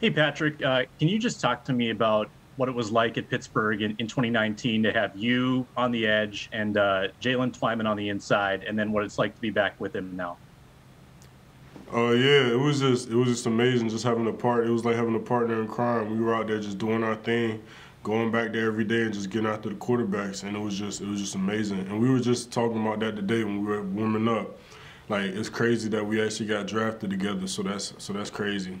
Hey, Patrick, can you just talk to me about what it was like at Pittsburgh in 2019 to have you on the edge and Jaylen Twyman on the inside, and then what it's like to be back with him now? Yeah, it was just amazing just having a partner. It was like having a partner in crime. We were out there just doing our thing, going back there every day and just getting after the quarterbacks, and it was just amazing. And we were just talking about that today when we were warming up. Like, it's crazy that we actually got drafted together, so that's crazy.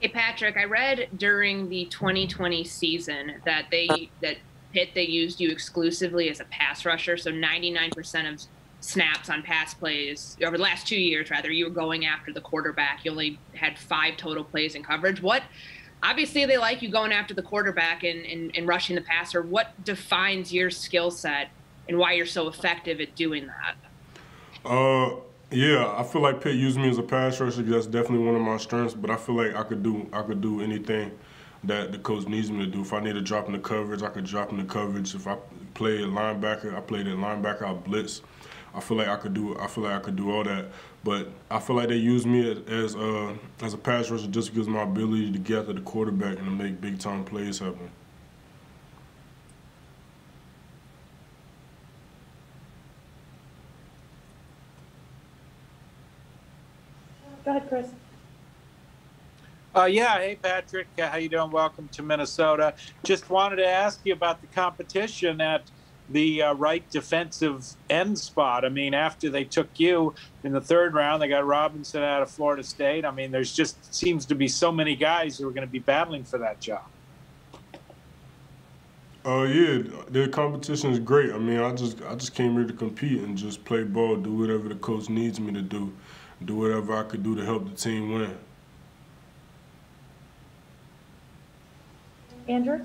Hey, Patrick, I read during the 2020 season that Pitt used you exclusively as a pass rusher, so 99% of snaps on pass plays over the last 2 years, rather, you were going after the quarterback. You only had 5 total plays in coverage. What, obviously they like you going after the quarterback and rushing the passer. What defines your skill set and why you're so effective at doing that? Yeah, I feel like Pitt used me as a pass rusher. That's definitely one of my strengths, but I feel like I could do anything that the coach needs me to do. If I need to drop in the coverage, I could drop in the coverage. If I played linebacker, I played at linebacker. I blitz. I feel like I could do all that. But I feel like they used me as a pass rusher just because of my ability to get to the quarterback and to make big time plays happen. Go ahead, Chris. Yeah, hey, Patrick. How you doing? Welcome to Minnesota. Just wanted to ask you about the competition at the right defensive end spot. I mean, after they took you in the 3rd round, they got Robinson out of Florida State. I mean, there's just seems to be so many guys who are going to be battling for that job. Yeah, the competition is great. I mean, I just came here to compete and just play ball, do whatever the coach needs me to do. Do whatever I could do to help the team win. Andrew?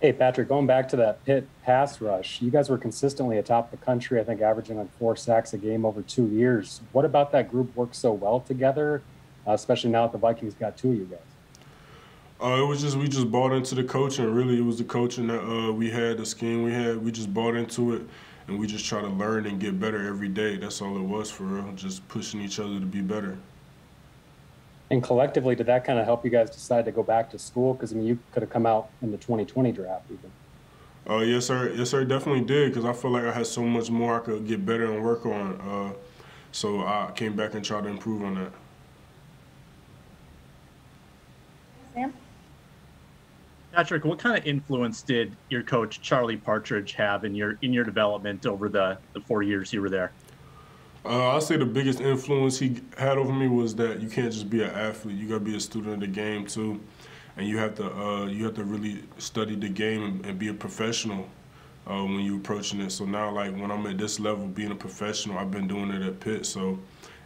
Hey, Patrick, going back to that Pitt pass rush, you guys were consistently atop the country, I think averaging like 4 sacks a game over 2 years. What about that group worked so well together, especially now that the Vikings got 2 of you guys? It was just, we just bought into the coaching. Really, it was the coaching that we had, the scheme we had. We just bought into it. And we just try to learn and get better every day. That's all it was for real, just pushing each other to be better. And collectively, did that kind of help you guys decide to go back to school? Because, I mean, you could have come out in the 2020 draft even. Yes, sir. Yes, sir, definitely did, because I feel like I had so much more I could get better and work on. So I came back and tried to improve on that. Sam? Patrick, what kind of influence did your coach, Charlie Partridge, have in your development over the 4 years you were there? I'd say the biggest influence he had over me was that you can't just be an athlete. You got to be a student of the game, too. And you have to really study the game and be a professional when you're approaching it. So now, like, when I'm at this level, being a professional, I've been doing it at Pitt, so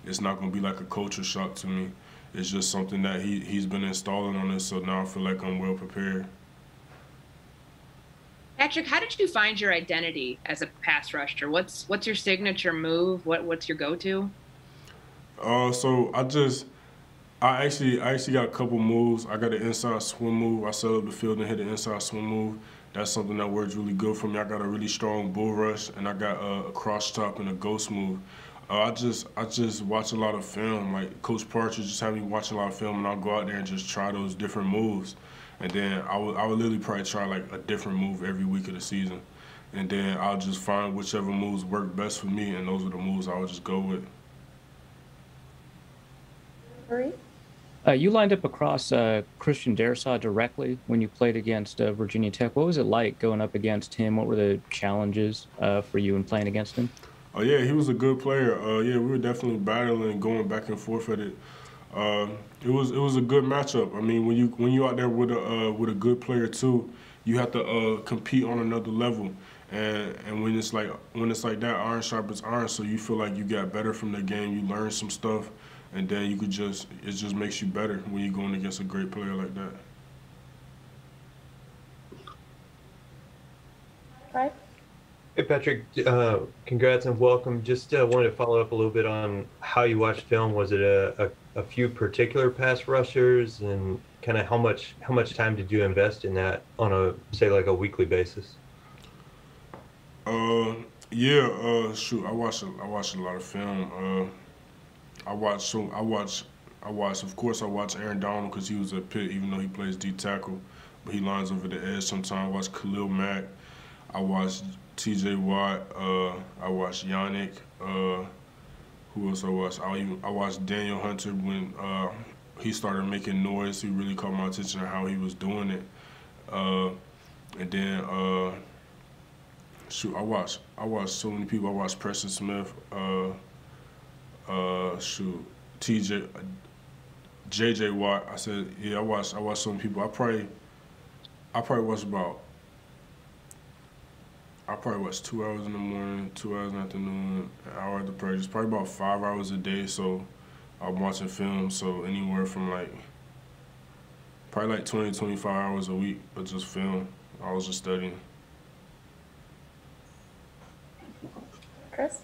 it's not going to be like a culture shock to me. It's just something that he's been installing on us, so now I feel like I'm well prepared. Patrick, how did you find your identity as a pass rusher? What's your signature move? What's your go-to? So I actually got a couple moves. I got an inside swim move. I set up the field and hit an inside swim move. That's something that works really good for me. I got a really strong bull rush, and I got a cross top and a ghost move. I just watch a lot of film. Like, Coach Partridge just had me watch a lot of film, and I'll go out there and just try those different moves. And then I would literally probably try like a different move every week of the season. And then I'll just find whichever moves work best for me, and those are the moves I would just go with. You lined up across Christian Darrisaw directly when you played against Virginia Tech. What was it like going up against him? What were the challenges for you in playing against him? Oh, yeah, he was a good player. Yeah, we were definitely battling, going back and forth at it. It was a good matchup. I mean, when you out there with a good player too, you have to compete on another level. And when it's like that, iron sharpens iron. So you feel like you got better from the game. You learn some stuff, and then you could just it just makes you better when you're going against a great player like that. All right. Hey, Patrick, congrats and welcome. Just wanted to follow up a little bit on how you watched film. Was it a few particular pass rushers, and kind of how much time did you invest in that on a, say, like a weekly basis? Yeah, shoot, I watched a lot of film. I watch, of course, Aaron Donald because he was at Pitt, even though he plays D tackle, but he lines over the edge sometimes. I watch Khalil Mack. I watch T.J. Watt. I watch Yannick. Who else I watch? I watch Danielle Hunter when he started making noise. He really caught my attention on how he was doing it. And then, shoot, I watch so many people. I watch Preston Smith. Shoot, J.J. Watt. I said, yeah, I watch so many people. I probably watch about. I probably watch 2 hours in the morning, 2 hours in the afternoon, an hour at the practice, probably about 5 hours a day. So I'm watching film, so anywhere from like, probably like 20, 25 hours a week, but just film. I was just studying. Chris?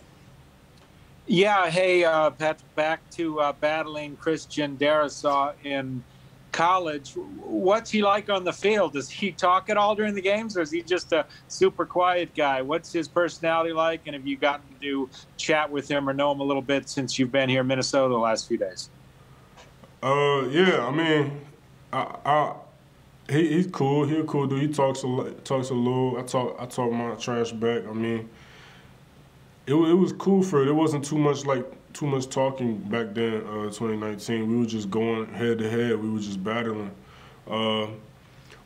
Yeah, hey, that's back to battling Christian Darrisaw in college. What's he like on the field? Does he talk at all during the games, or is he just a super quiet guy? What's his personality like, and have you gotten to chat with him or know him a little bit since you've been here in Minnesota the last few days? Yeah, I mean, he's cool. He's a cool dude. He talks a little. I talk my trash back. I mean, it was cool for it. It wasn't too much talking back then, 2019. We were just going head to head. We were just battling.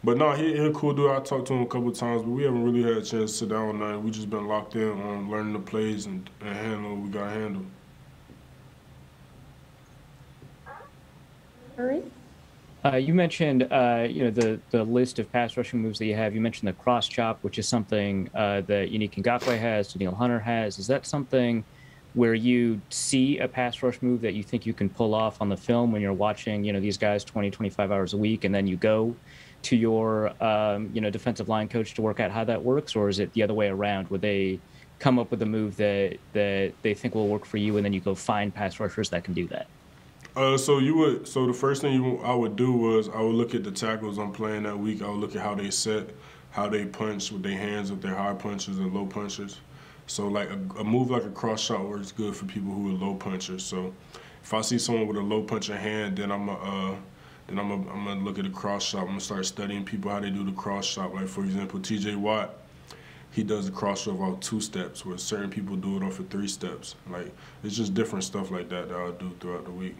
But no, he's a cool dude. I talked to him a couple of times, but we haven't really had a chance to sit down on that. We just been locked in on learning the plays and handling what we got handled. All right. You mentioned, you know, the list of pass rushing moves that you have. You mentioned the cross chop, which is something that Unique Ngafwe has, Danielle Hunter has. Is that something where you see a pass rush move that you think you can pull off on the film when you're watching, you know, these guys 20, 25 hours a week, and then you go to your, you know, defensive line coach to work out how that works? Or is it the other way around, where they come up with a move that they think will work for you, and then you go find pass rushers that can do that? So the first thing I would do was I would look at the tackles I'm playing that week. I would look at how they set, how they punch with their hands, if they're high punchers and low punchers. So like a move like a cross shot works good for people who are low punchers. So if I see someone with a low puncher hand, then I'm gonna look at the cross shot. I'm gonna start studying people how they do the cross shot. Like for example, T.J. Watt, he does the cross shot off 2 steps, where certain people do it off of 3 steps. Like it's just different stuff like that that I'll do throughout the week.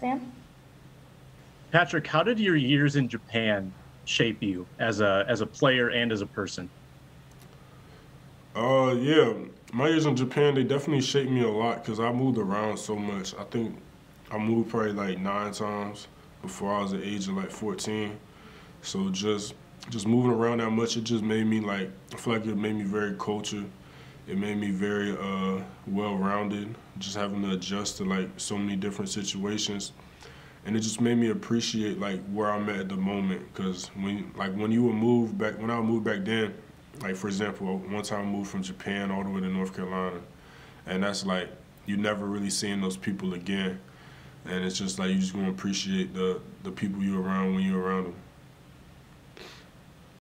Sam? Patrick, how did your years in Japan shape you as a player and as a person? Yeah, my years in Japan, they definitely shaped me a lot because I moved around so much. I think I moved probably like 9 times before I was the age of like 14. So just moving around that much, it just made me like, I feel like it made me very cultured. It made me very well-rounded, just having to adjust to like so many different situations. And it just made me appreciate like where I'm at the moment, because when I moved back then, like for example, one time I moved from Japan all the way to North Carolina, and that's like you never really seeing those people again, and it's just like you just gonna appreciate the people you're around when you're around them.